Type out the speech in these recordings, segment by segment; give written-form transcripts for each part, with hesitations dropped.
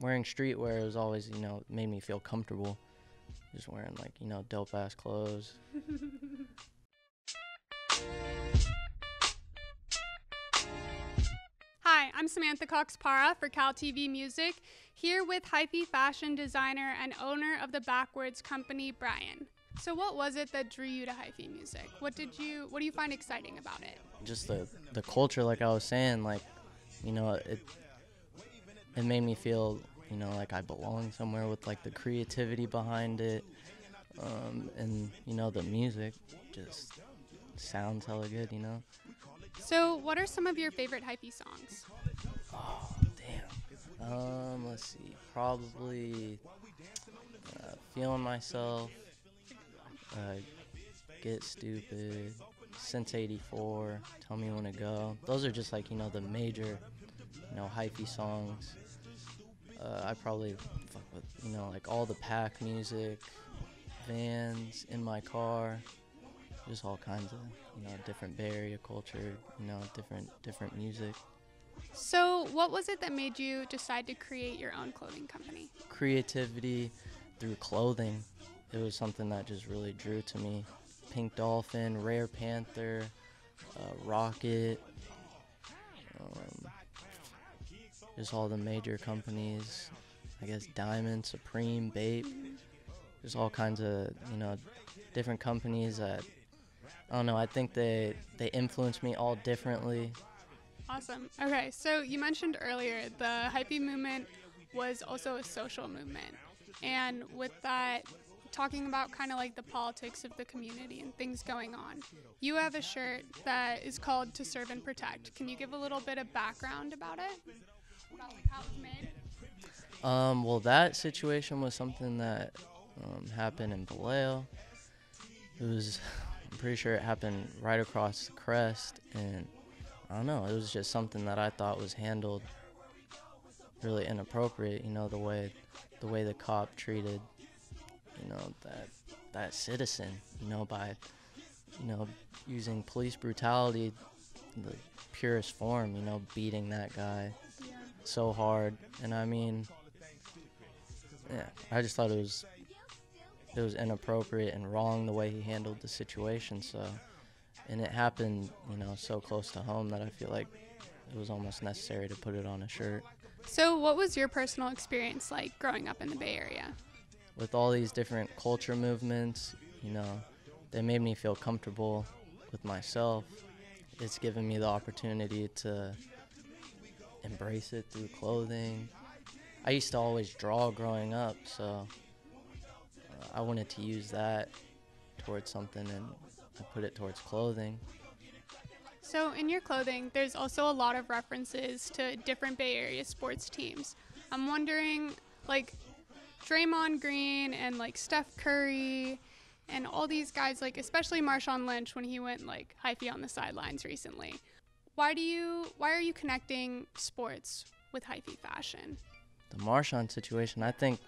wearing streetwear was always, you know, made me feel comfortable. Just wearing, like, you know, dope-ass clothes. Hi, I'm Samantha Cox-Parra for Cal TV Music, here with Hyphy fashion designer and owner of the Backwards Company, Brian. So what was it that drew you to Hyphy music? What do you find exciting about it? Just the culture, like I was saying, like, you know, it made me feel, you know, like I belong somewhere with, like, the creativity behind it, and, you know, the music just sounds hella good, you know? So what are some of your favorite Hyphy songs? Oh, damn. Let's see. Probably Feeling Myself, Get Stupid, Since 84, Tell Me When to Go. Those are just, like, you know, the major, you know, Hyphy songs. I probably fuck with, you know, like, all the Pack music, Vans, In My Car, just all kinds of, you know, different Bay Area culture, you know, different music. So what was it that made you decide to create your own clothing company? Creativity through clothing. It was something that just really drew to me. Pink Dolphin, Rare Panther, Rocket, just all the major companies, I guess Diamond, Supreme, Bape. There's all kinds of, you know, different companies that, I don't know, I think they influence me all differently. Awesome. Okay, so you mentioned earlier the Hyphy movement was also a social movement. And with that, talking about kind of like the politics of the community and things going on. You have a shirt that is called To Serve and Protect. Can you give a little bit of background about it? About like how it was made? Well, that situation was something that happened in Vallejo. It was, I'm pretty sure it happened right across the crest, and I don't know, it was just something that I thought was handled really inappropriate, you know, the way the cop treated, you know, that citizen, you know, by, you know, using police brutality in the purest form, you know, beating that guy so hard. And I mean, yeah, I just thought it was inappropriate and wrong the way he handled the situation. So, and it happened, you know, so close to home that I feel like it was almost necessary to put it on a shirt. So what was your personal experience like growing up in the Bay Area? With all these different culture movements, you know, they made me feel comfortable with myself. It's given me the opportunity to embrace it through clothing. I used to always draw growing up, so I wanted to use that towards something, and I put it towards clothing. So in your clothing, there's also a lot of references to different Bay Area sports teams. I'm wondering, like, Draymond Green and, like, Steph Curry and all these guys, like, especially Marshawn Lynch when he went, like, hyphy on the sidelines recently. Why are you connecting sports with hyphy fashion? The Marshawn situation, I think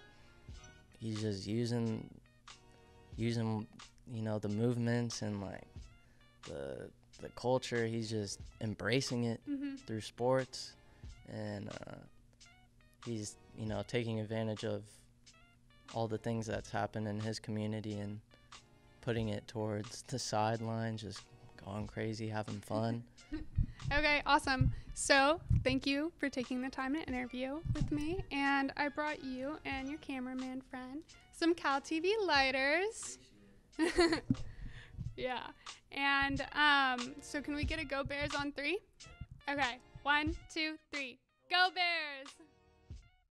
he's just using, you know, the movements and, like, the culture. He's just embracing it through sports, and he's, you know, taking advantage of all the things that's happened in his community and putting it towards the sidelines, just going crazy, having fun. Okay, awesome. So thank you for taking the time to interview with me. And I brought you and your cameraman friend some Cal TV lighters. Yeah. And so can we get a Go Bears on 3? Okay, 1, 2, 3. Go Bears!